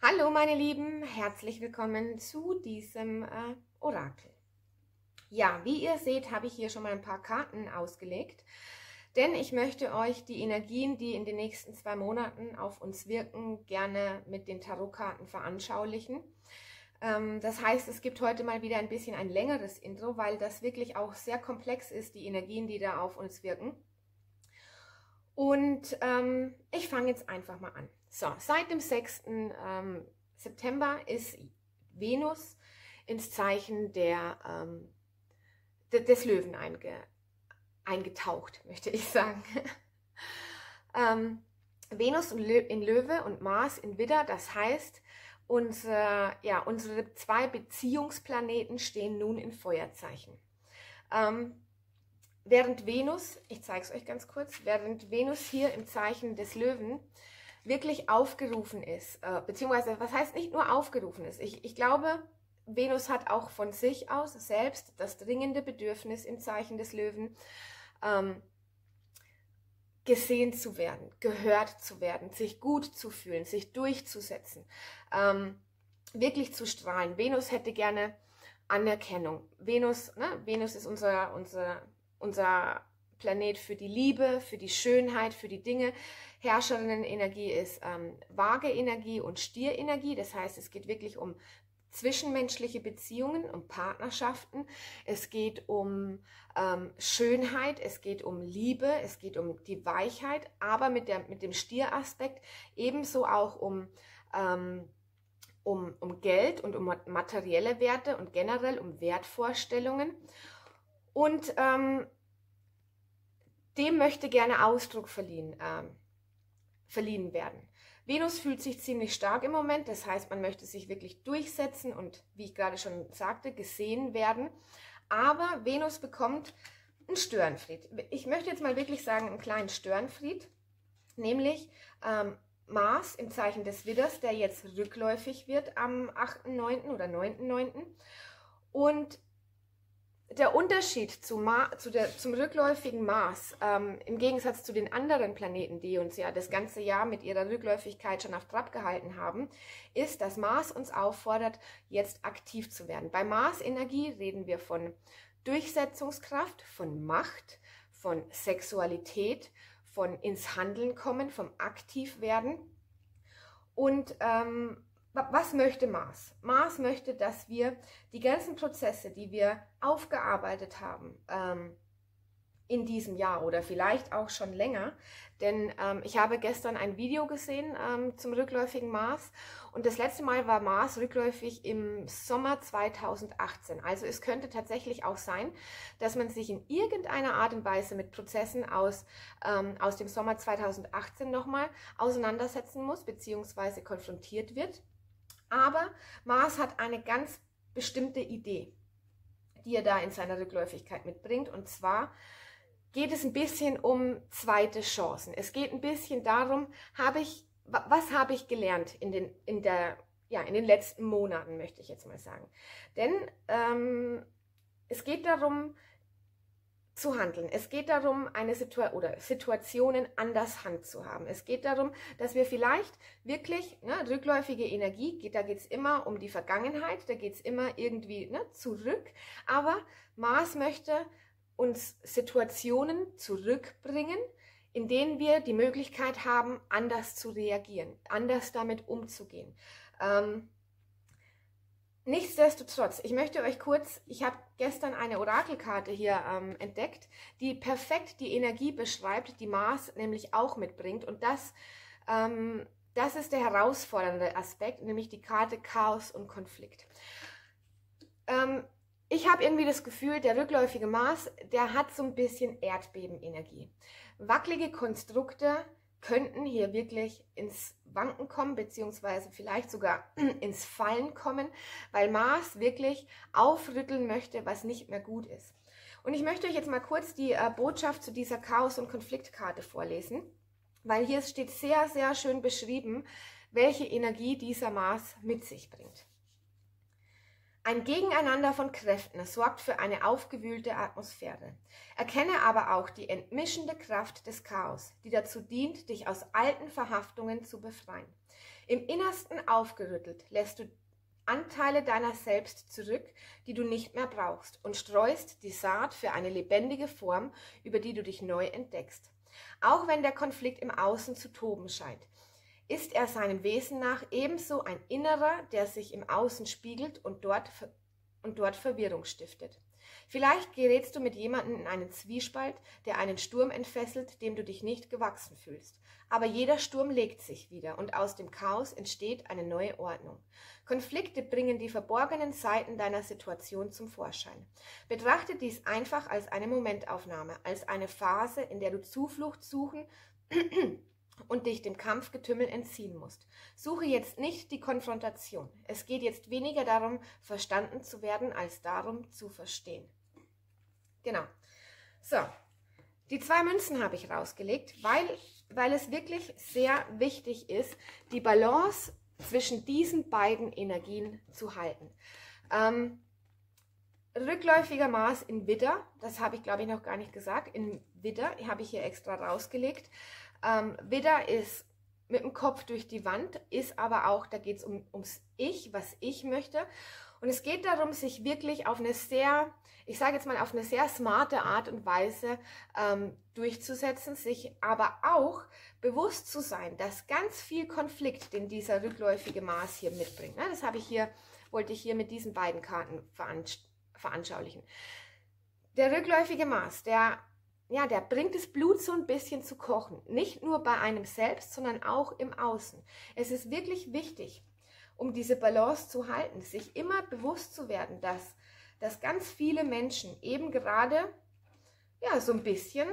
Hallo meine Lieben, herzlich willkommen zu diesem Orakel. Ja, wie ihr seht, habe ich hier schon mal ein paar Karten ausgelegt, denn ich möchte euch die Energien, die in den nächsten 2 Monaten auf uns wirken, gerne mit den Tarotkarten veranschaulichen. Das heißt, es gibt heute mal wieder ein bisschen ein längeres Intro, weil das wirklich auch sehr komplex ist, die Energien, die da auf uns wirken. Und ich fange jetzt einfach mal an. So, seit dem 6. September ist Venus ins Zeichen des Löwen eingetaucht, möchte ich sagen. Venus in Löwe und Mars in Widder, das heißt, unsere 2 Beziehungsplaneten stehen nun in Feuerzeichen. Während Venus, ich zeige es euch ganz kurz, während Venus hier im Zeichen des Löwen wirklich aufgerufen ist, beziehungsweise, was heißt nicht nur aufgerufen ist, ich glaube, Venus hat auch von sich aus selbst das dringende Bedürfnis im Zeichen des Löwen, gesehen zu werden, gehört zu werden, sich gut zu fühlen, sich durchzusetzen, wirklich zu strahlen. Venus hätte gerne Anerkennung. Venus, ne? Venus ist unser Planet für die Liebe, für die Schönheit, für die Dinge. Herrscherinnenenergie ist Waage-Energie und Stier-Energie. Das heißt, es geht wirklich um zwischenmenschliche Beziehungen, um Partnerschaften. Es geht um Schönheit, es geht um Liebe, es geht um die Weichheit, aber mit dem Stieraspekt ebenso auch um Geld und um materielle Werte und generell um Wertvorstellungen. Und dem möchte gerne Ausdruck verliehen werden. Venus fühlt sich ziemlich stark im Moment, das heißt, man möchte sich wirklich durchsetzen und, wie ich gerade schon sagte, gesehen werden. Aber Venus bekommt einen Störenfried. Ich möchte jetzt mal wirklich sagen, einen kleinen Störenfried, nämlich Mars im Zeichen des Widders, der jetzt rückläufig wird am 8.9. oder 9.9. Und der Unterschied zum rückläufigen Mars, im Gegensatz zu den anderen Planeten, die uns ja das ganze Jahr mit ihrer Rückläufigkeit schon auf Trab gehalten haben, ist, dass Mars uns auffordert, jetzt aktiv zu werden. Bei Mars-Energie reden wir von Durchsetzungskraft, von Macht, von Sexualität, von ins Handeln kommen, vom Aktivwerden. Und was möchte Mars? Mars möchte, dass wir die ganzen Prozesse, die wir aufgearbeitet haben in diesem Jahr oder vielleicht auch schon länger, denn ich habe gestern ein Video gesehen zum rückläufigen Mars und das letzte Mal war Mars rückläufig im Sommer 2018. Also es könnte tatsächlich auch sein, dass man sich in irgendeiner Art und Weise mit Prozessen aus dem Sommer 2018 nochmal auseinandersetzen muss bzw. konfrontiert wird. Aber Mars hat eine ganz bestimmte Idee, die er da in seiner Rückläufigkeit mitbringt. Und zwar geht es ein bisschen um zweite Chancen. Es geht ein bisschen darum, was habe ich gelernt in den letzten Monaten, möchte ich jetzt mal sagen. Denn es geht darum, zu handeln. Es geht darum, eine Situationen anders Hand zu haben. Es geht darum, dass wir vielleicht wirklich, rückläufige Energie, da geht es immer um die Vergangenheit, da geht es immer irgendwie zurück, aber Mars möchte uns Situationen zurückbringen, in denen wir die Möglichkeit haben, anders zu reagieren, anders damit umzugehen. Nichtsdestotrotz, ich möchte euch kurz, ich habe gestern eine Orakelkarte hier entdeckt, die perfekt die Energie beschreibt, die Mars nämlich auch mitbringt. Und das ist der herausfordernde Aspekt, nämlich die Karte Chaos und Konflikt. Ich habe irgendwie das Gefühl, der rückläufige Mars, der hat so ein bisschen Erdbebenenergie. Wackelige Konstrukte könnten hier wirklich ins Wanken kommen, beziehungsweise vielleicht sogar ins Fallen kommen, weil Mars wirklich aufrütteln möchte, was nicht mehr gut ist. Und ich möchte euch jetzt mal kurz die Botschaft zu dieser Chaos- und Konfliktkarte vorlesen, weil hier steht sehr, sehr schön beschrieben, welche Energie dieser Mars mit sich bringt. Ein Gegeneinander von Kräften sorgt für eine aufgewühlte Atmosphäre. Erkenne aber auch die entmischende Kraft des Chaos, die dazu dient, dich aus alten Verhaftungen zu befreien. Im Innersten aufgerüttelt lässt du Anteile deiner selbst zurück, die du nicht mehr brauchst, und streust die Saat für eine lebendige Form, über die du dich neu entdeckst. Auch wenn der Konflikt im Außen zu toben scheint, ist er seinem Wesen nach ebenso ein innerer, der sich im Außen spiegelt und dort Verwirrung stiftet. Vielleicht gerätst du mit jemandem in einen Zwiespalt, der einen Sturm entfesselt, dem du dich nicht gewachsen fühlst. Aber jeder Sturm legt sich wieder und aus dem Chaos entsteht eine neue Ordnung. Konflikte bringen die verborgenen Seiten deiner Situation zum Vorschein. Betrachte dies einfach als eine Momentaufnahme, als eine Phase, in der du Zuflucht suchen und dich dem Kampfgetümmel entziehen musst. Suche jetzt nicht die Konfrontation. Es geht jetzt weniger darum, verstanden zu werden, als darum, zu verstehen. Genau. So, die zwei Münzen habe ich rausgelegt, weil es wirklich sehr wichtig ist, die Balance zwischen diesen beiden Energien zu halten. Rückläufiger Mars in Widder, das habe ich, glaube ich, noch gar nicht gesagt, in Widder habe ich hier extra rausgelegt. Widder ist mit dem Kopf durch die Wand, ist aber auch, da geht es ums Ich, was ich möchte. Und es geht darum, sich wirklich auf eine sehr, ich sage jetzt mal, auf eine sehr smarte Art und Weise durchzusetzen, sich aber auch bewusst zu sein, dass ganz viel Konflikt, den dieser rückläufige Mars hier mitbringt, ne, das habe ich hier, wollte ich hier mit diesen beiden Karten veranschaulichen. Der rückläufige Mars, der bringt das Blut so ein bisschen zu kochen. Nicht nur bei einem selbst, sondern auch im Außen. Es ist wirklich wichtig, um diese Balance zu halten, sich immer bewusst zu werden, dass ganz viele Menschen eben gerade ja, so ein bisschen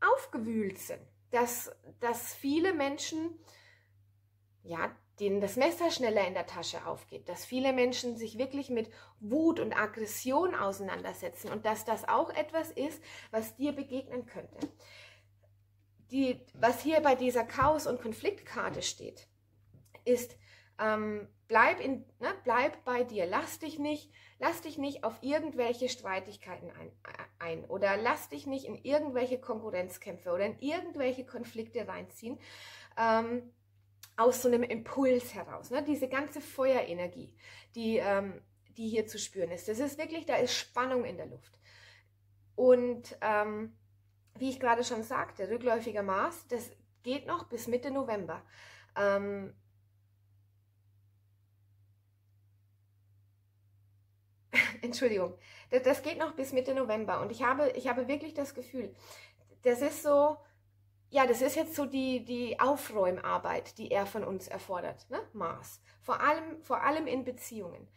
aufgewühlt sind. Dass viele Menschen, ja, denen das Messer schneller in der Tasche aufgeht, dass viele Menschen sich wirklich mit Wut und Aggression auseinandersetzen und dass das auch etwas ist, was dir begegnen könnte. Was hier bei dieser Chaos- und Konfliktkarte steht, ist, bleib bei dir, lass dich nicht auf irgendwelche Streitigkeiten ein oder lass dich nicht in irgendwelche Konkurrenzkämpfe oder in irgendwelche Konflikte reinziehen, aus so einem Impuls heraus, ne? Diese ganze Feuerenergie, die hier zu spüren ist. Das ist wirklich, da ist Spannung in der Luft. Und wie ich gerade schon sagte, rückläufiger Mars, das geht noch bis Mitte November. Entschuldigung, das geht noch bis Mitte November. Und ich habe wirklich das Gefühl, das ist so... Ja, das ist jetzt so die Aufräumarbeit, die er von uns erfordert, ne? Mars. Vor allem in Beziehungen.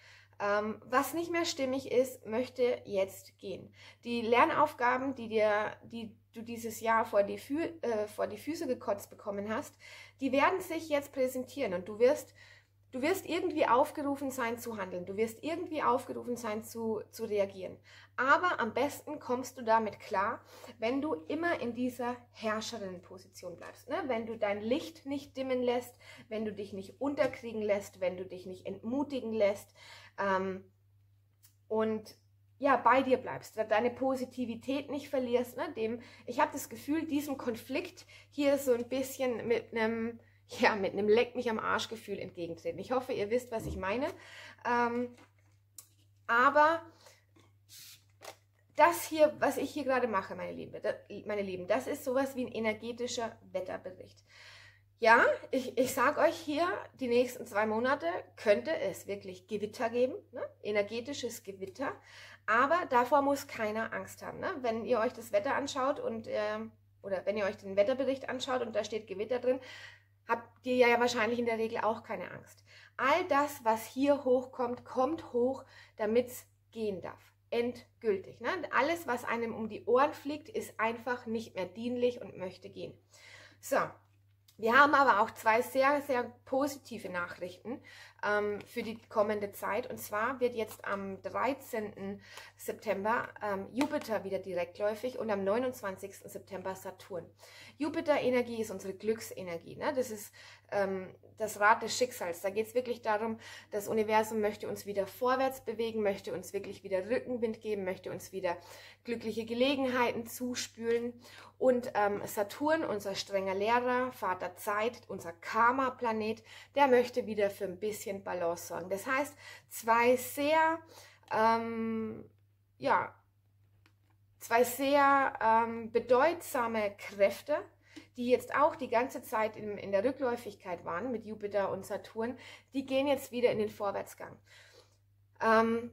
Was nicht mehr stimmig ist, möchte jetzt gehen. Die Lernaufgaben, die du dieses Jahr vor die Füße gekotzt bekommen hast, die werden sich jetzt präsentieren und du wirst irgendwie aufgerufen sein zu handeln, du wirst irgendwie aufgerufen sein zu reagieren. Aber am besten kommst du damit klar, wenn du immer in dieser Herrscherinnenposition bleibst, ne? Wenn du dein Licht nicht dimmen lässt, wenn du dich nicht unterkriegen lässt, wenn du dich nicht entmutigen lässt und ja, bei dir bleibst, deine Positivität nicht verlierst. Ne? Ich habe das Gefühl, diesem Konflikt hier so ein bisschen mit einem Leck-mich-am-Arsch-Gefühl entgegentreten. Ich hoffe, ihr wisst, was ich meine. Aber das hier, was ich hier gerade mache, meine Lieben, das ist sowas wie ein energetischer Wetterbericht. Ja, ich sage euch hier, die nächsten 2 Monate könnte es wirklich Gewitter geben, ne? Energetisches Gewitter. Aber davor muss keiner Angst haben. Ne? Wenn ihr euch das Wetter anschaut oder wenn ihr euch den Wetterbericht anschaut und da steht Gewitter drin, habt ihr ja wahrscheinlich in der Regel auch keine Angst. All das, was hier hochkommt, kommt hoch, damit es gehen darf. Endgültig. Ne? Alles, was einem um die Ohren fliegt, ist einfach nicht mehr dienlich und möchte gehen. So, Wir haben aber auch zwei sehr, sehr positive Nachrichten für die kommende Zeit. Und zwar wird jetzt am 13. September Jupiter wieder direktläufig und am 29. September Saturn. Jupiter-Energie ist unsere Glücksenergie, ne? Das ist das Rad des Schicksals. Da geht es wirklich darum, das Universum möchte uns wieder vorwärts bewegen, möchte uns wirklich wieder Rückenwind geben, möchte uns wieder glückliche Gelegenheiten zuspülen. Und Saturn, unser strenger Lehrer, Vater Zeit, unser Karma-Planet, der möchte wieder für ein bisschen Balance sorgen. Das heißt, zwei sehr bedeutsame Kräfte, die jetzt auch die ganze Zeit in der Rückläufigkeit waren mit Jupiter und Saturn, die gehen jetzt wieder in den Vorwärtsgang. Alles,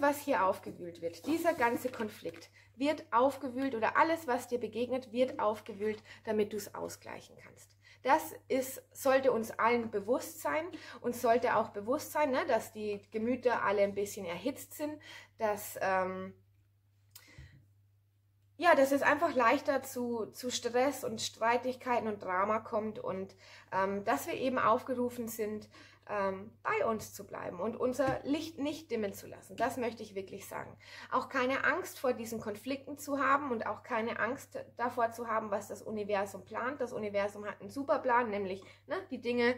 was hier aufgewühlt wird, dieser ganze Konflikt wird aufgewühlt oder alles, was dir begegnet, wird aufgewühlt, damit du es ausgleichen kannst. Das sollte uns allen bewusst sein und sollte auch bewusst sein, ne, dass die Gemüter alle ein bisschen erhitzt sind, dass dass es einfach leichter zu Stress und Streitigkeiten und Drama kommt und dass wir eben aufgerufen sind, bei uns zu bleiben und unser Licht nicht dimmen zu lassen. Das möchte ich wirklich sagen. Auch keine Angst vor diesen Konflikten zu haben und auch keine Angst davor zu haben, was das Universum plant. Das Universum hat einen super Plan, nämlich die Dinge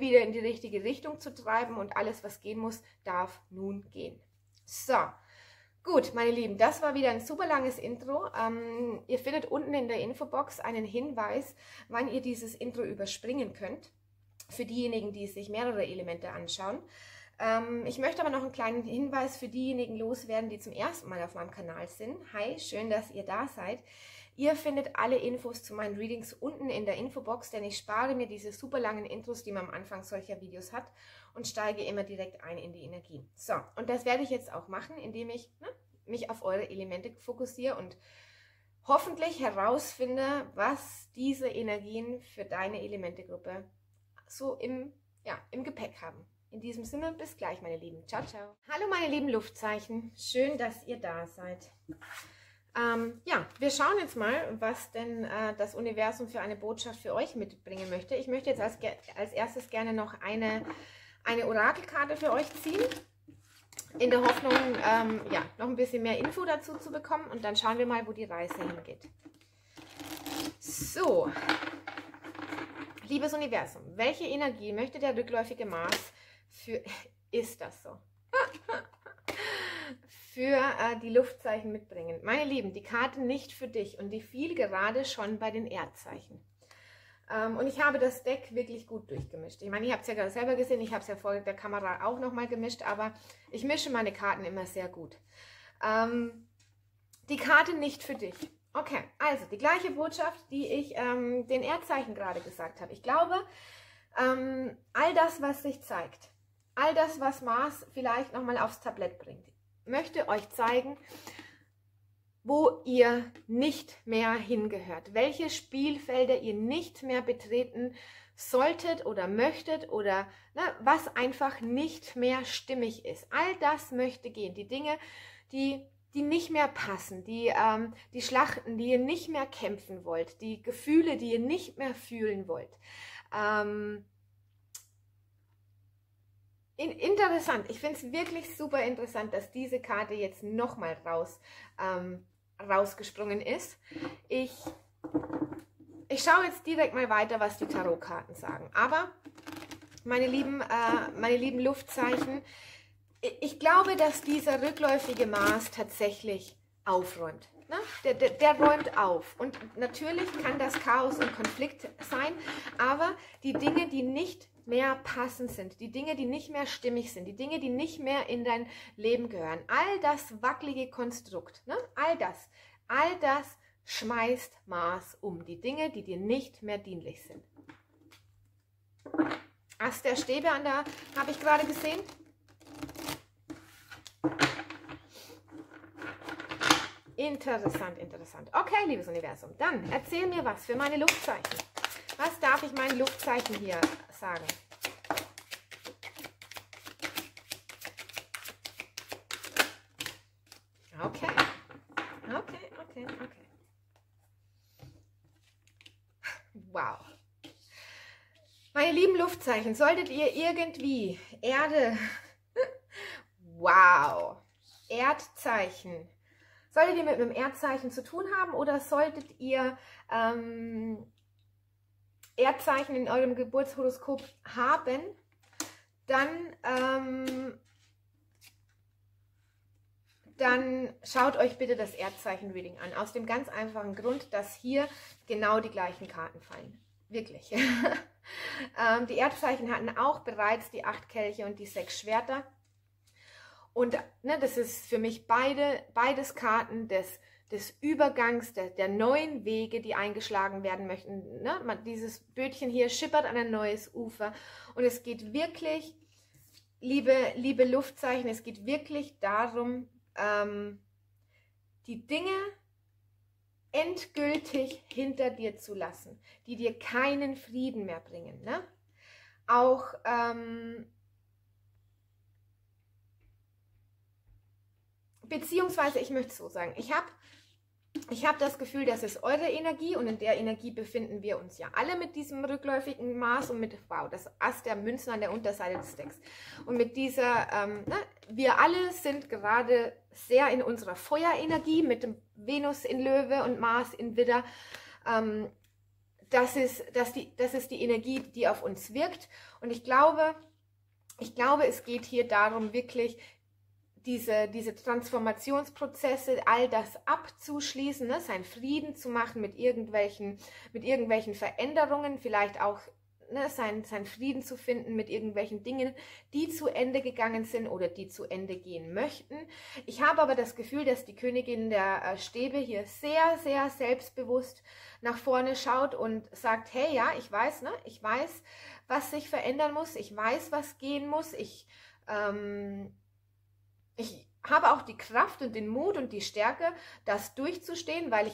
wieder in die richtige Richtung zu treiben und alles, was gehen muss, darf nun gehen. So. Gut, meine Lieben, das war wieder ein super langes Intro. Ihr findet unten in der Infobox einen Hinweis, wann ihr dieses Intro überspringen könnt, für diejenigen, die sich mehrere Elemente anschauen. Ich möchte aber noch einen kleinen Hinweis für diejenigen loswerden, die zum ersten Mal auf meinem Kanal sind. Hi, schön, dass ihr da seid. Ihr findet alle Infos zu meinen Readings unten in der Infobox, denn ich spare mir diese super langen Intros, die man am Anfang solcher Videos hat, und steige immer direkt ein in die Energie. So, und das werde ich jetzt auch machen, indem ich mich auf eure Elemente fokussiere und hoffentlich herausfinde, was diese Energien für deine Elementegruppe so im Gepäck haben. In diesem Sinne, bis gleich, meine Lieben. Ciao, ciao. Hallo, meine lieben Luftzeichen. Schön, dass ihr da seid. Wir schauen jetzt mal, was denn das Universum für eine Botschaft für euch mitbringen möchte. Ich möchte jetzt als erstes gerne noch eine Orakelkarte für euch ziehen, in der Hoffnung, noch ein bisschen mehr Info dazu zu bekommen, und dann schauen wir mal, wo die Reise hingeht. So, liebes Universum, welche Energie möchte der rückläufige Mars für die Luftzeichen mitbringen? Meine Lieben, die Karte nicht für dich, und die fiel gerade schon bei den Erdzeichen. Und ich habe das Deck wirklich gut durchgemischt. Ich meine, ihr habt es ja gerade selber gesehen, ich habe es ja vor der Kamera auch nochmal gemischt, aber ich mische meine Karten immer sehr gut. Die Karte nicht für dich. Okay, also die gleiche Botschaft, die ich den Erdzeichen gerade gesagt habe. Ich glaube, all das, was sich zeigt, all das, was Mars vielleicht nochmal aufs Tablett bringt, möchte euch zeigen, wo ihr nicht mehr hingehört, welche Spielfelder ihr nicht mehr betreten solltet oder möchtet oder was einfach nicht mehr stimmig ist. All das möchte gehen. Die Dinge, die nicht mehr passen, die Schlachten, die ihr nicht mehr kämpfen wollt, die Gefühle, die ihr nicht mehr fühlen wollt. Interessant, ich finde es wirklich super interessant, dass diese Karte jetzt nochmal rausgesprungen ist. Ich schaue jetzt direkt mal weiter, was die Tarotkarten sagen. Aber, meine lieben Luftzeichen, ich glaube, dass dieser rückläufige Mars tatsächlich aufräumt. Ne? Der räumt auf. Und natürlich kann das Chaos und Konflikt sein, aber die Dinge, die nicht mehr passend sind, die Dinge, die nicht mehr stimmig sind, die Dinge, die nicht mehr in dein Leben gehören, all das wackelige Konstrukt, ne? all das schmeißt Mars um. Die Dinge, die dir nicht mehr dienlich sind. Ast der Stäbe an der, habe ich gerade gesehen. Interessant, interessant. Okay, liebes Universum, dann erzähl mir was für meine Luftzeichen. Was darf ich meinen Luftzeichen hier sagen? Okay. Wow. Meine lieben Luftzeichen, solltet ihr irgendwie Erde, wow, Erdzeichen, solltet ihr mit einem Erdzeichen zu tun haben oder solltet ihr Erdzeichen in eurem Geburtshoroskop haben, dann, dann schaut euch bitte das Erdzeichen-Reading an. Aus dem ganz einfachen Grund, dass hier genau die gleichen Karten fallen. Wirklich. Die Erdzeichen hatten auch bereits die 8 Kelche und die 6 Schwerter. Und ne, das ist für mich beides Karten des Übergangs, der neuen Wege, die eingeschlagen werden möchten. Ne? Dieses Bötchen hier schippert an ein neues Ufer. Und es geht wirklich, liebe Luftzeichen, es geht wirklich darum, die Dinge endgültig hinter dir zu lassen, die dir keinen Frieden mehr bringen. Ne? Auch beziehungsweise, ich möchte es so sagen, ich habe das Gefühl, das ist eure Energie und in der Energie befinden wir uns ja alle mit diesem rückläufigen Mars und mit, wow, das Ass der Münzen an der Unterseite des Decks. Und mit dieser, ne, wir alle sind gerade sehr in unserer Feuerenergie mit dem Venus in Löwe und Mars in Widder. Das ist die Energie, die auf uns wirkt. Und ich glaube, es geht hier darum, wirklich diese Transformationsprozesse, all das abzuschließen, ne, seinen Frieden zu machen mit irgendwelchen Veränderungen, vielleicht auch ne, seinen Frieden zu finden mit irgendwelchen Dingen, die zu Ende gegangen sind oder die zu Ende gehen möchten. Ich habe aber das Gefühl, dass die Königin der Stäbe hier sehr, sehr selbstbewusst nach vorne schaut und sagt, hey, ja, ich weiß, ne, ich weiß, was sich verändern muss, ich weiß, was gehen muss, ich habe auch die Kraft und den Mut und die Stärke, das durchzustehen, weil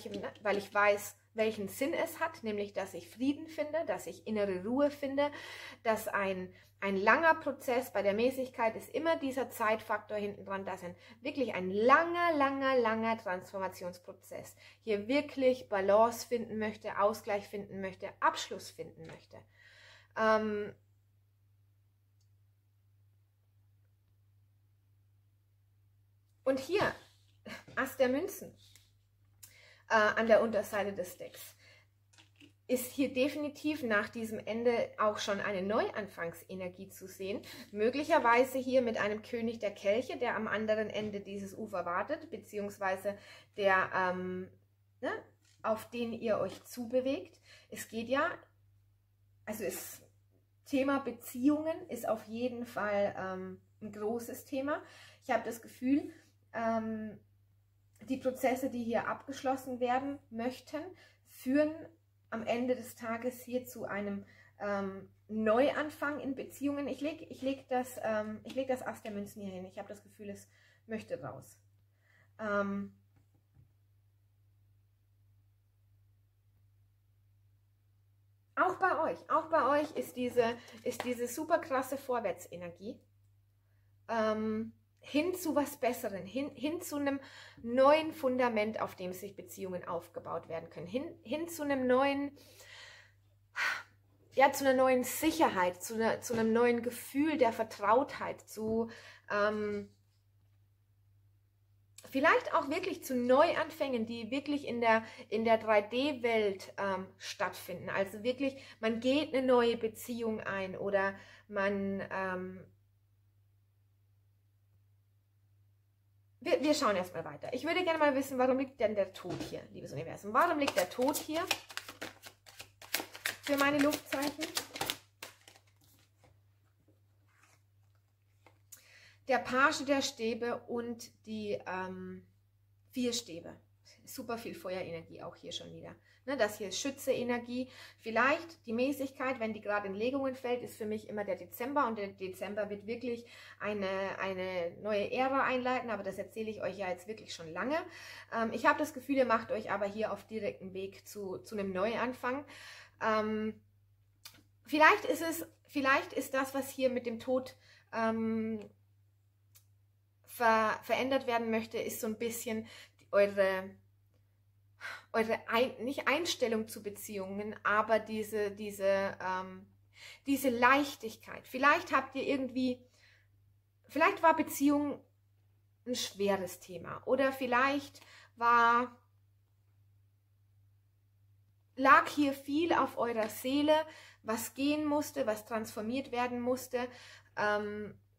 ich weiß, welchen Sinn es hat, nämlich, dass ich Frieden finde, dass ich innere Ruhe finde, dass ein langer Prozess, bei der Mäßigkeit ist immer dieser Zeitfaktor hinten dran, dass wirklich ein langer Transformationsprozess hier wirklich Balance finden möchte, Ausgleich finden möchte, Abschluss finden möchte. Und hier, Ass der Münzen an der Unterseite des Decks, ist hier definitiv nach diesem Ende auch schon eine Neuanfangsenergie zu sehen. Möglicherweise hier mit einem König der Kelche, der am anderen Ende dieses Ufer wartet, beziehungsweise der, ne, auf den ihr euch zubewegt. Es geht ja, also das Thema Beziehungen ist auf jeden Fall ein großes Thema. Ich habe das Gefühl, die Prozesse, die hier abgeschlossen werden möchten, führen am Ende des Tages hier zu einem Neuanfang in Beziehungen. Ich leg das Ass der Münzen hier hin. Ich habe das Gefühl, es möchte raus. Auch bei euch ist diese super krasse Vorwärtsenergie. Hin zu was Besseren, hin zu einem neuen Fundament, auf dem sich Beziehungen aufgebaut werden können, hin zu einem neuen, ja, zu einer neuen Sicherheit, zu einem neuen Gefühl der Vertrautheit, zu vielleicht auch wirklich zu Neuanfängen, die wirklich in der 3D-Welt stattfinden. Also wirklich, man geht eine neue Beziehung ein oder man Wir schauen erstmal weiter. Ich würde gerne mal wissen, warum liegt denn der Tod hier, liebes Universum? Warum liegt der Tod hier für meine Luftzeichen? Der Page der Stäbe und die 4 Stäbe. Super viel Feuerenergie auch hier schon wieder. Ne, das hier ist Schütze-Energie. Vielleicht die Mäßigkeit, wenn die gerade in Legungen fällt, ist für mich immer der Dezember. Und der Dezember wird wirklich eine neue Ära einleiten. Aber das erzähle ich euch ja jetzt wirklich schon lange. Ich habe das Gefühl, ihr macht euch aber hier auf direkten Weg zu einem Neuanfang. Vielleicht ist das, was hier mit dem Tod verändert werden möchte, ist so ein bisschen eure nicht Einstellung zu Beziehungen, aber diese Leichtigkeit. Vielleicht habt ihr irgendwie, vielleicht war Beziehung ein schweres Thema oder vielleicht lag hier viel auf eurer Seele, was gehen musste, was transformiert werden musste,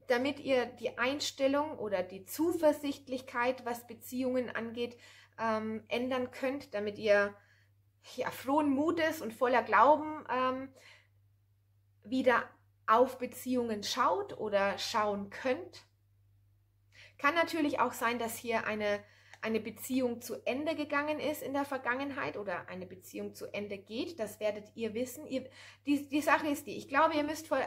damit ihr die Einstellung oder die Zuversichtlichkeit, was Beziehungen angeht, ändern könnt, damit ihr ja, frohen Mutes und voller Glauben wieder auf Beziehungen schaut oder schauen könnt. Kann natürlich auch sein, dass hier eine Beziehung zu Ende gegangen ist in der Vergangenheit oder eine Beziehung zu Ende geht. Das werdet ihr wissen. Die Sache ist die, ich glaube, ihr müsst vor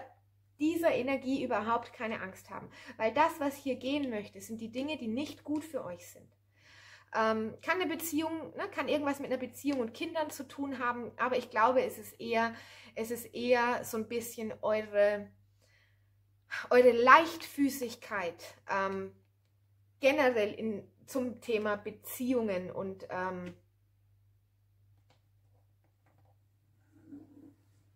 dieser Energie überhaupt keine Angst haben, weil das, was hier gehen möchte, sind die Dinge, die nicht gut für euch sind. Kann eine Beziehung, kann irgendwas mit einer Beziehung und Kindern zu tun haben, aber ich glaube, es ist eher so ein bisschen eure Leichtfüßigkeit generell zum Thema Beziehungen und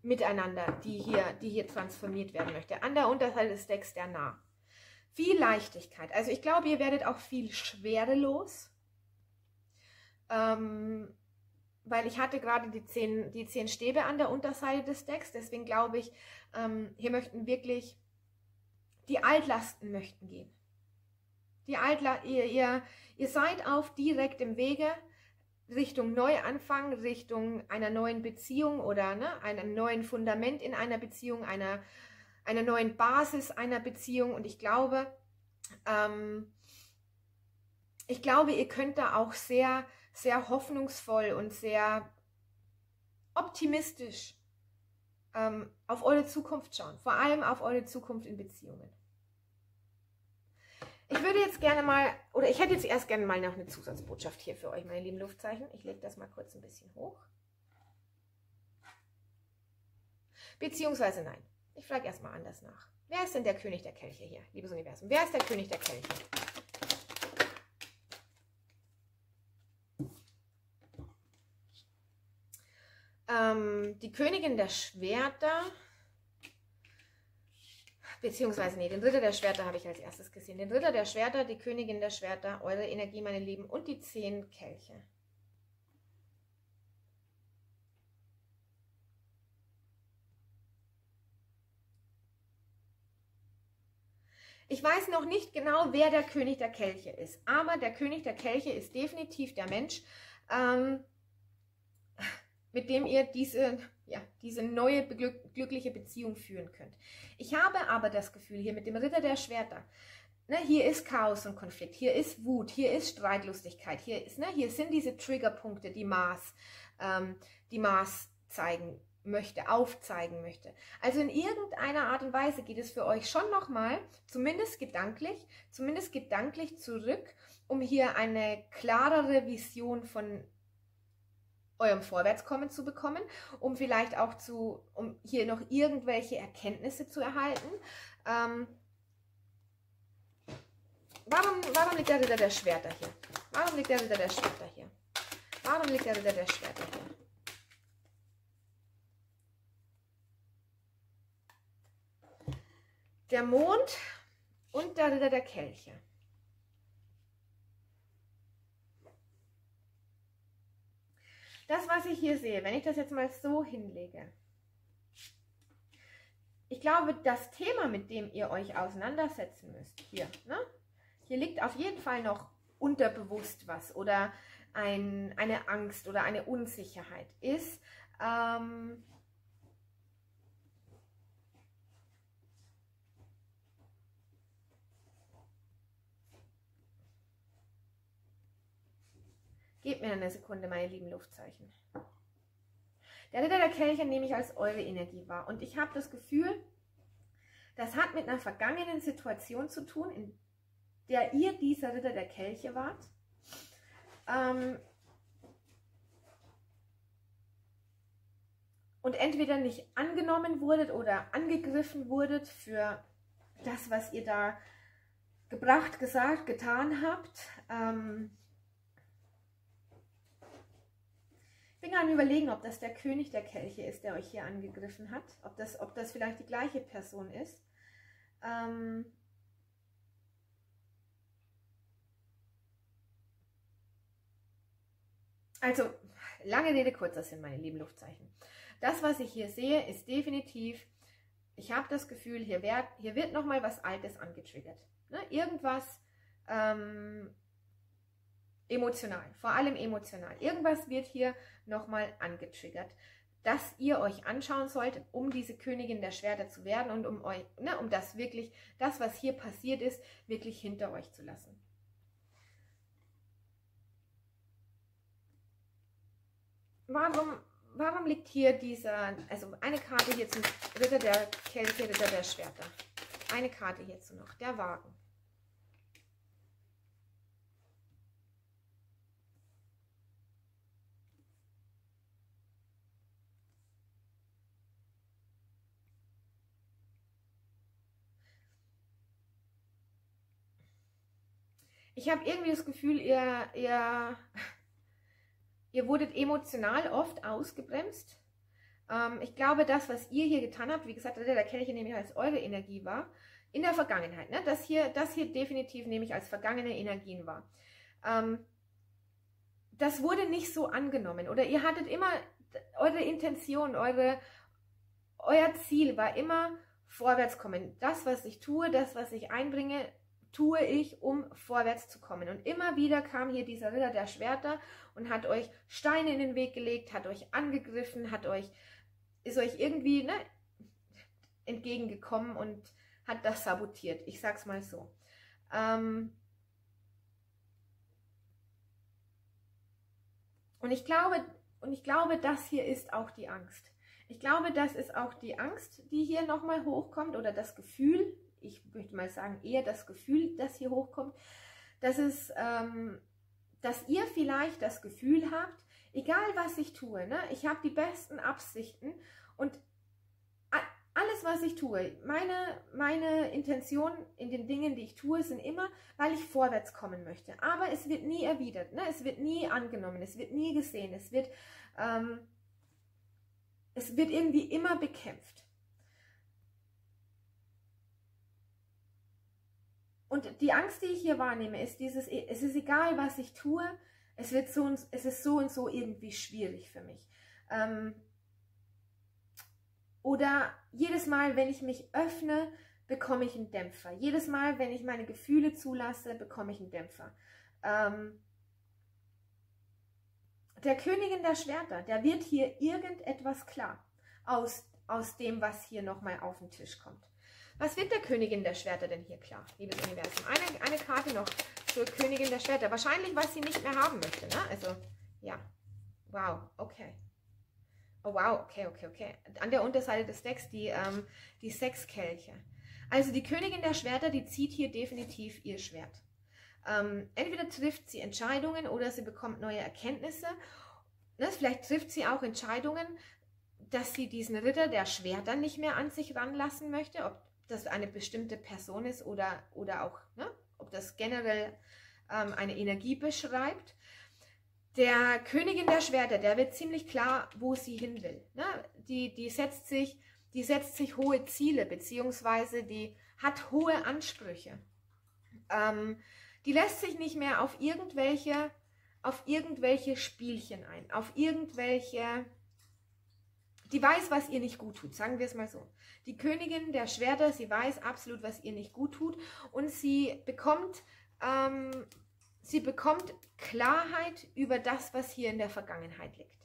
Miteinander, die hier transformiert werden möchte. An der Unterseite des Decks der Narr. Viel Leichtigkeit. Also ich glaube, ihr werdet auch viel schwerelos. Weil ich hatte gerade die zehn Stäbe an der Unterseite des Decks, deswegen glaube ich, hier möchten wirklich die Altlasten gehen. Ihr seid auf direktem Wege Richtung Neuanfang, Richtung einer neuen Beziehung oder einem neuen Fundament in einer Beziehung, einer neuen Basis einer Beziehung. Und ich glaube, ihr könnt da auch sehr, sehr hoffnungsvoll und sehr optimistisch auf eure Zukunft schauen, vor allem auf eure Zukunft in Beziehungen. Ich würde jetzt gerne mal, oder ich hätte jetzt erst gerne mal noch eine Zusatzbotschaft hier für euch, meine lieben Luftzeichen. Ich lege das mal kurz ein bisschen hoch. Beziehungsweise nein, ich frage erstmal anders nach. Wer ist denn der König der Kelche hier, liebes Universum? Wer ist der König der Kelche? Die Königin der Schwerter, beziehungsweise nee, den Ritter der Schwerter habe ich als erstes gesehen. Den Ritter der Schwerter, die Königin der Schwerter, eure Energie, meine Lieben, und die 10 Kelche. Ich weiß noch nicht genau, wer der König der Kelche ist, aber der König der Kelche ist definitiv der Mensch, mit dem ihr diese neue, glückliche Beziehung führen könnt. Ich habe aber das Gefühl, hier mit dem Ritter der Schwerter, hier ist Chaos und Konflikt, hier ist Wut, hier ist Streitlustigkeit, hier sind diese Triggerpunkte, die Mars zeigen möchte, aufzeigen möchte. Also in irgendeiner Art und Weise geht es für euch schon nochmal, zumindest gedanklich zurück, um hier eine klarere Vision von eurem Vorwärtskommen zu bekommen, um vielleicht auch um hier noch irgendwelche Erkenntnisse zu erhalten. Warum liegt der Ritter der Schwerter hier? Warum liegt der Ritter der Schwerter hier? Warum liegt der Ritter der Schwerter hier? Der Mond und der Ritter der Kelche. Das, was ich hier sehe, wenn ich das jetzt mal so hinlege. Ich glaube, das Thema, mit dem ihr euch auseinandersetzen müsst, hier liegt auf jeden Fall noch unterbewusst was oder eine Angst oder eine Unsicherheit ist. Gebt mir eine Sekunde, meine lieben Luftzeichen. Der Ritter der Kelche nehme ich als eure Energie wahr. Und ich habe das Gefühl, das hat mit einer vergangenen Situation zu tun, in der ihr dieser Ritter der Kelche wart. Und entweder nicht angenommen wurdet oder angegriffen wurdet für das, was ihr da gebracht, gesagt, getan habt. Ich bin am Überlegen, ob das der König der Kelche ist, der euch hier angegriffen hat. Ob das vielleicht die gleiche Person ist. Also, lange Rede, kurzer Sinn, meine lieben Luftzeichen. Das, was ich hier sehe, ist definitiv, ich habe das Gefühl, hier wird nochmal was Altes angetriggert. Ne? Irgendwas emotional, vor allem emotional. Irgendwas wird hier nochmal angetriggert, dass ihr euch anschauen sollt, um diese Königin der Schwerter zu werden und um euch, ne, um das wirklich, das, was hier passiert ist, wirklich hinter euch zu lassen. Warum liegt hier dieser, also eine Karte hier zum Ritter der Kelche, Ritter der Schwerter. Eine Karte hierzu noch, der Wagen. Ich habe irgendwie das Gefühl, ihr wurdet emotional oft ausgebremst. Ich glaube, das, was ihr hier getan habt, wie gesagt, der Kelch nehme ich als eure Energie wahr, in der Vergangenheit. Ne? Das hier definitiv nehme ich als vergangene Energien wahr. Das wurde nicht so angenommen. Oder ihr hattet immer, eure Intention, euer Ziel war immer vorwärtskommen. Das, was ich tue, das, was ich einbringe, tue ich, um vorwärts zu kommen. Und immer wieder kam hier dieser Ritter der Schwerter und hat euch Steine in den Weg gelegt, hat euch angegriffen, ist euch irgendwie, ne, entgegengekommen und hat das sabotiert. Ich sag's mal so. Und ich glaube, das hier ist auch die Angst. Ich glaube, das ist auch die Angst, die hier nochmal hochkommt, oder das Gefühl, ich möchte mal sagen, eher das Gefühl, das hier hochkommt, dass es, dass ihr vielleicht das Gefühl habt, egal was ich tue, ne, ich habe die besten Absichten und alles, was ich tue, meine Intention in den Dingen, die ich tue, sind immer, weil ich vorwärts kommen möchte. Aber es wird nie erwidert, ne? Es wird nie angenommen, es wird nie gesehen, es wird irgendwie immer bekämpft. Und die Angst, die ich hier wahrnehme, ist dieses, es ist egal, was ich tue, es ist so und so irgendwie schwierig für mich. Oder jedes Mal, wenn ich mich öffne, bekomme ich einen Dämpfer. Jedes Mal, wenn ich meine Gefühle zulasse, bekomme ich einen Dämpfer. Der Königin der Schwerter, der wird hier irgendetwas klar aus dem, was hier nochmal auf den Tisch kommt. Was wird der Königin der Schwerter denn hier klar, liebes Universum? Eine Karte noch zur Königin der Schwerter. Wahrscheinlich, was sie nicht mehr haben möchte, ne? Also, ja. Wow, okay. Oh, wow, okay. An der Unterseite des Decks die Sechskelche. Also die Königin der Schwerter, die zieht hier definitiv ihr Schwert. Entweder trifft sie Entscheidungen oder sie bekommt neue Erkenntnisse. Ne? Vielleicht trifft sie auch Entscheidungen, dass sie diesen Ritter der Schwerter nicht mehr an sich ranlassen möchte, ob das eine bestimmte Person ist oder auch, ne, ob das generell eine Energie beschreibt. Der Königin der Schwerter, der wird ziemlich klar, wo sie hin will. Ne? Die setzt sich hohe Ziele, beziehungsweise die hat hohe Ansprüche. Die lässt sich nicht mehr auf irgendwelche Spielchen ein, die weiß, was ihr nicht gut tut, sagen wir es mal so. Die Königin der Schwerter, sie weiß absolut, was ihr nicht gut tut, und sie bekommt Klarheit über das, was hier in der Vergangenheit liegt.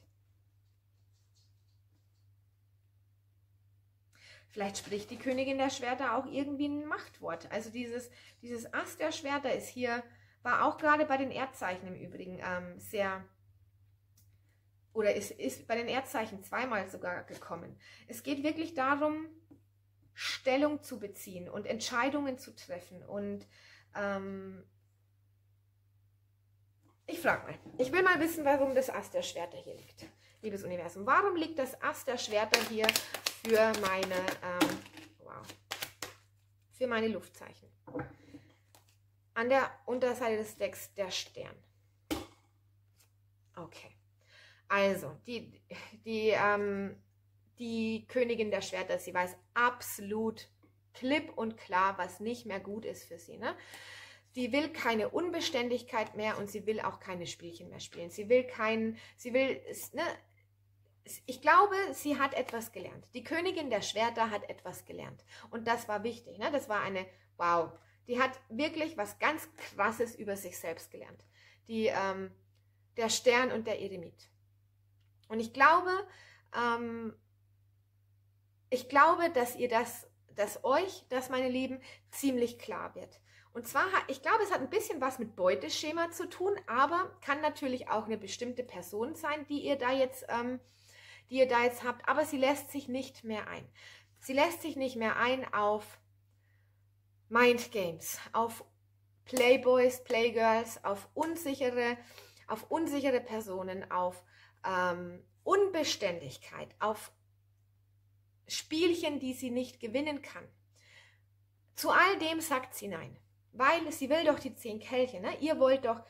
Vielleicht spricht die Königin der Schwerter auch irgendwie ein Machtwort. Also dieses Ass der Schwerter ist hier, war auch gerade bei den Erdzeichen im Übrigen sehr... Oder ist bei den Erdzeichen zweimal sogar gekommen. Es geht wirklich darum, Stellung zu beziehen und Entscheidungen zu treffen. Und ich frage mal, ich will mal wissen, warum das Ass der Schwerter hier liegt, liebes Universum. Warum liegt das Ass der Schwerter hier für meine, für meine Luftzeichen? An der Unterseite des Decks der Stern. Okay. Also, die Königin der Schwerter, sie weiß absolut klipp und klar, was nicht mehr gut ist für sie, ne? Sie will keine Unbeständigkeit mehr und sie will auch keine Spielchen mehr spielen. Sie will keinen, sie will, ne? Ich glaube, sie hat etwas gelernt. Die Königin der Schwerter hat etwas gelernt. Und das war wichtig, ne? Das war eine, wow, die hat wirklich was ganz Krasses über sich selbst gelernt. Die, der Stern und der Eremit. Und ich glaube, dass ihr das, dass euch das, meine Lieben, ziemlich klar wird. Und zwar, ich glaube, es hat ein bisschen was mit Beuteschema zu tun, aber kann natürlich auch eine bestimmte Person sein, die ihr da jetzt habt. Aber sie lässt sich nicht mehr ein. Sie lässt sich nicht mehr ein auf Mindgames, auf Playboys, Playgirls, auf unsichere Personen, auf Unbeständigkeit, auf Spielchen, die sie nicht gewinnen kann. Zu all dem sagt sie Nein, weil sie will doch die 10 Kelche. Ne? Ihr wollt doch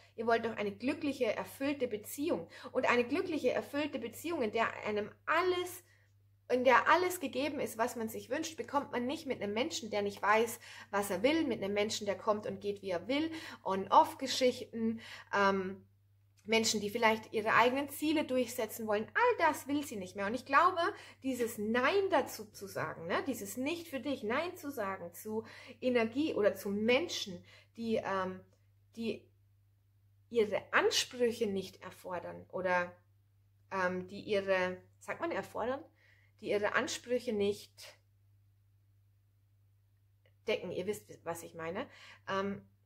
eine glückliche, erfüllte Beziehung. Und eine glückliche, erfüllte Beziehung, in der einem alles, in der alles gegeben ist, was man sich wünscht, bekommt man nicht mit einem Menschen, der nicht weiß, was er will, mit einem Menschen, der kommt und geht, wie er will, On-Off-Geschichten, Menschen, die vielleicht ihre eigenen Ziele durchsetzen wollen, all das will sie nicht mehr. Und ich glaube, dieses Nein dazu zu sagen, ne, dieses Nicht für dich, Nein zu sagen zu Energie oder zu Menschen, die, die ihre Ansprüche nicht erfordern oder die ihre, sagt man erfordern, die ihre Ansprüche nicht decken. Ihr wisst, was ich meine.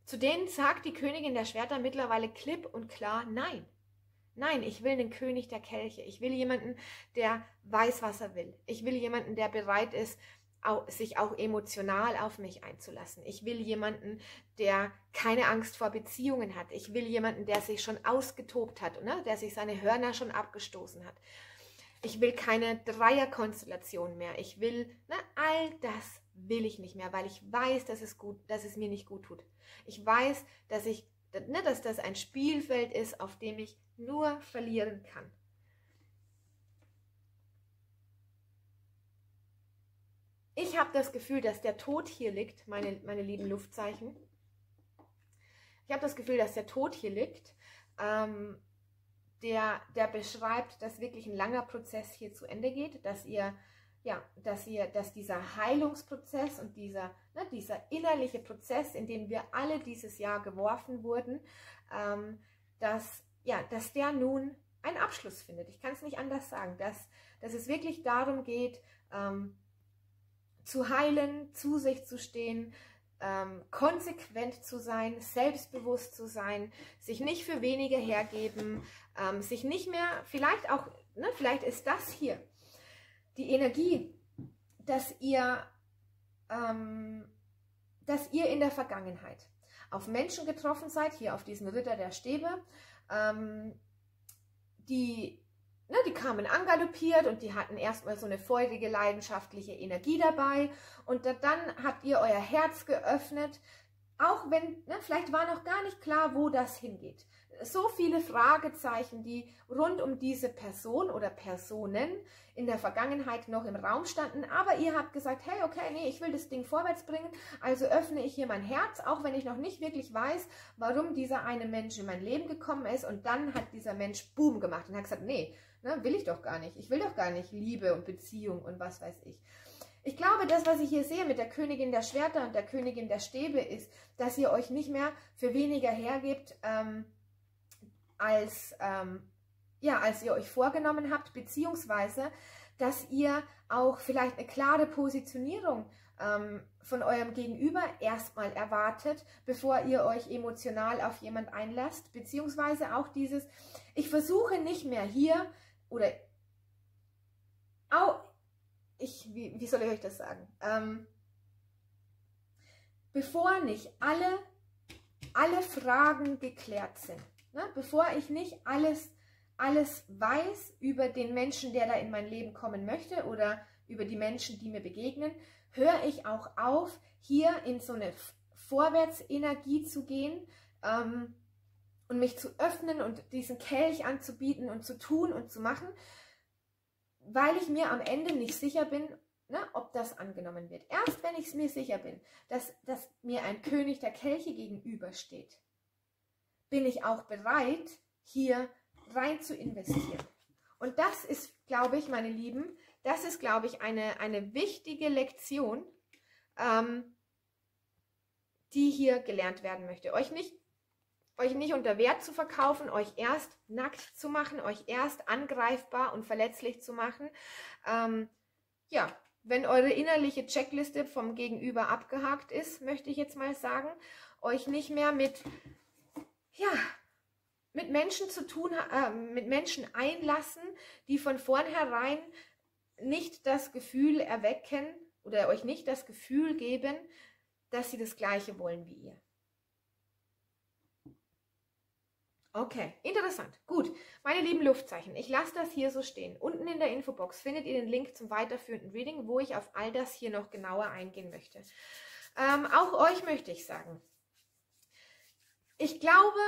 Zu denen sagt die Königin der Schwerter mittlerweile klipp und klar Nein. Nein, ich will einen König der Kelche. Ich will jemanden, der weiß, was er will. Ich will jemanden, der bereit ist, sich auch emotional auf mich einzulassen. Ich will jemanden, der keine Angst vor Beziehungen hat. Ich will jemanden, der sich schon ausgetobt hat, ne? Der sich seine Hörner schon abgestoßen hat. Ich will keine Dreierkonstellation mehr. Ich will, ne, all das will ich nicht mehr, weil ich weiß, dass es gut, dass es mir nicht gut tut. Ich weiß, dass ich, ne, dass das ein Spielfeld ist, auf dem ich nur verlieren kann. Ich habe das Gefühl, dass der Tod hier liegt, meine lieben Luftzeichen. Ich habe das Gefühl, dass der Tod hier liegt. Der beschreibt, dass wirklich ein langer Prozess hier zu Ende geht, dass ihr, ja, dass dieser Heilungsprozess und dieser innerliche Prozess, in den wir alle dieses Jahr geworfen wurden, dass der nun einen Abschluss findet. Ich kann es nicht anders sagen, dass es wirklich darum geht, zu heilen, zu sich zu stehen, konsequent zu sein, selbstbewusst zu sein, sich nicht für wenige hergeben, sich nicht mehr, vielleicht auch, ne, vielleicht ist das hier die Energie, dass ihr in der Vergangenheit auf Menschen getroffen seid, hier auf diesem Ritter der Stäbe, die kamen angaloppiert und die hatten erstmal so eine feurige, leidenschaftliche Energie dabei und dann habt ihr euer Herz geöffnet, auch wenn, ne, vielleicht war noch gar nicht klar, wo das hingeht. So viele Fragezeichen, die rund um diese Person oder Personen in der Vergangenheit noch im Raum standen, aber ihr habt gesagt, hey, okay, nee, ich will das Ding vorwärts bringen, also öffne ich hier mein Herz, auch wenn ich noch nicht wirklich weiß, warum dieser eine Mensch in mein Leben gekommen ist, und dann hat dieser Mensch Boom gemacht und hat gesagt, nee, ne, will ich doch gar nicht. Ich will doch gar nicht Liebe und Beziehung und was weiß ich. Ich glaube, das, was ich hier sehe mit der Königin der Schwerter und der Königin der Stäbe, ist, dass ihr euch nicht mehr für weniger hergebt, als ihr euch vorgenommen habt, beziehungsweise, dass ihr auch vielleicht eine klare Positionierung von eurem Gegenüber erstmal erwartet, bevor ihr euch emotional auf jemand einlasst, beziehungsweise auch dieses, ich versuche nicht mehr hier, oder auch, wie soll ich euch das sagen? Bevor nicht alle Fragen geklärt sind, ne? Bevor ich nicht alles weiß über den Menschen, der da in mein Leben kommen möchte, oder über die Menschen, die mir begegnen, höre ich auch auf, hier in so eine Vorwärtsenergie zu gehen, und mich zu öffnen und diesen Kelch anzubieten und zu tun und zu machen, weil ich mir am Ende nicht sicher bin, ne, ob das angenommen wird. Erst wenn ich mir sicher bin, dass mir ein König der Kelche gegenübersteht, bin ich auch bereit, hier rein zu investieren. Und das ist, glaube ich, meine Lieben, das ist, glaube ich, eine wichtige Lektion, die hier gelernt werden möchte. Euch nicht unter Wert zu verkaufen, euch erst nackt zu machen, euch erst angreifbar und verletzlich zu machen. Ja, wenn eure innerliche Checkliste vom Gegenüber abgehakt ist, möchte ich jetzt mal sagen, euch nicht mehr mit Menschen zu tun, mit Menschen einlassen, die von vornherein nicht das Gefühl erwecken oder euch nicht das Gefühl geben, dass sie das Gleiche wollen wie ihr. Okay, interessant. Gut, meine lieben Luftzeichen, ich lasse das hier so stehen. Unten in der Infobox findet ihr den Link zum weiterführenden Reading, wo ich auf all das hier noch genauer eingehen möchte. Auch euch möchte ich sagen, ich glaube,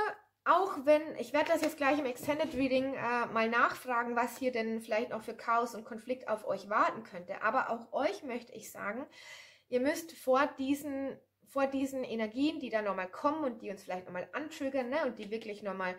auch wenn, ich werde das jetzt gleich im Extended Reading mal nachfragen, was hier denn vielleicht noch für Chaos und Konflikt auf euch warten könnte, aber auch euch möchte ich sagen, ihr müsst vor diesen Energien, die da nochmal kommen und die uns vielleicht nochmal antriggern, ne, und die wirklich nochmal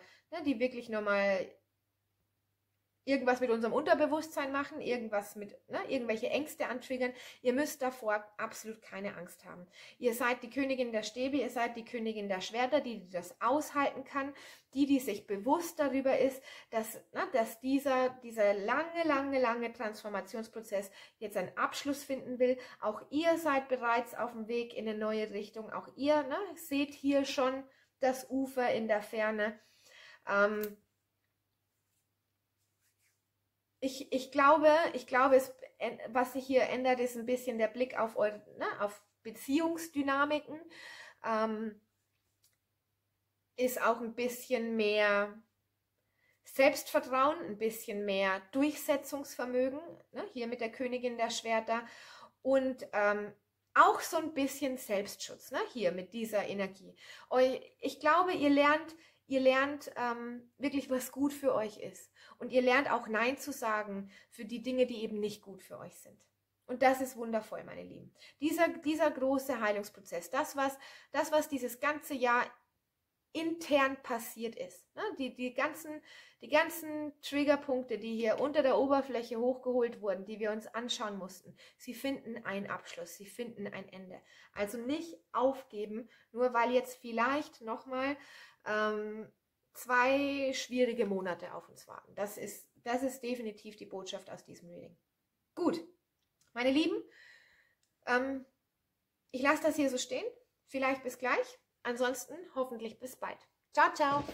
irgendwas mit unserem Unterbewusstsein machen, irgendwelche Ängste antriggern, ihr müsst davor absolut keine Angst haben. Ihr seid die Königin der Stäbe, ihr seid die Königin der Schwerter, die das aushalten kann, die sich bewusst darüber ist, dass dieser lange Transformationsprozess jetzt einen Abschluss finden will. Auch ihr seid bereits auf dem Weg in eine neue Richtung, auch ihr seht hier schon das Ufer in der Ferne. Ich glaube, was sich hier ändert, ist ein bisschen der Blick auf eure, auf Beziehungsdynamiken, ist auch ein bisschen mehr Selbstvertrauen, ein bisschen mehr Durchsetzungsvermögen, hier mit der Königin der Schwerter und auch so ein bisschen Selbstschutz, hier mit dieser Energie. Ich glaube, ihr lernt wirklich, was gut für euch ist. Und ihr lernt auch Nein zu sagen für die Dinge, die eben nicht gut für euch sind. Und das ist wundervoll, meine Lieben. Dieser große Heilungsprozess, das, was dieses ganze Jahr intern passiert ist, ne? Die ganzen Triggerpunkte, die hier unter der Oberfläche hochgeholt wurden, die wir uns anschauen mussten, sie finden einen Abschluss, sie finden ein Ende. Also nicht aufgeben, nur weil jetzt vielleicht nochmal 2 schwierige Monate auf uns warten. Das ist definitiv die Botschaft aus diesem Reading. Gut, meine Lieben, ich lasse das hier so stehen. Vielleicht bis gleich, ansonsten hoffentlich bis bald. Ciao, ciao!